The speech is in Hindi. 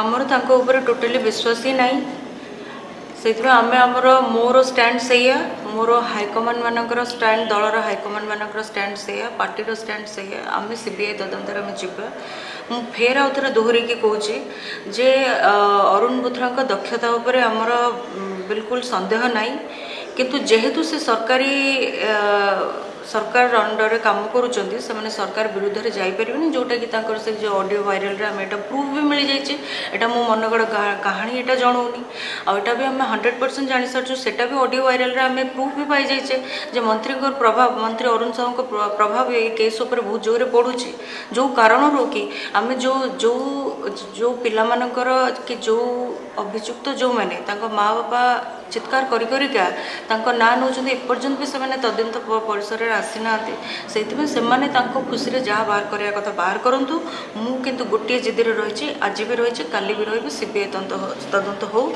आमर तांपर टोटाली विश्वास ही ना से आम आमर मोर स्टैंड से मोर हाइकमान मानकर स्टैंड दलर हाइकमान मानकर स्टैंड से पार्टी स्टैंड से आम सीबीआई तदंतर आम जावा मु फेर आउ थे दोहरिकी कहे जे अरुण बुथ्रा दक्षता उपर आमर बिल्कुल संदेह ना किंतु जेहेतु से सरकारी सरकार अंडर काम करुँच से सरकार विरुद्ध जापरें जोटा कि से जो ऑडियो वायरल आम एटा प्रूफ भी मिल जाइए यहाँ मो मनगढ़ कहानी यहाँ जनाऊनी आटा भी आम 100% जानी सारी से भी ऑडियो वायरल आम प्रूफ भी पाई जाइए मंत्री प्रभाव मंत्री अरुण साहू प्रभाव ये केस उपर बहुत जोरे पड़ूचे जो कारण कि आम जो जो जो पिला मानकर कि जो अभियुक्त जो मैंने माँ बापा चित्कार करिका ना नौ एपर्यंत भी से तदंत परिसर आसी ना से खुशी जहाँ बाहर कराया कथा बाहर करूँ मुझे गोटे जिदी रही आज भी रही काली भी रही सीबीआई तदंत हो।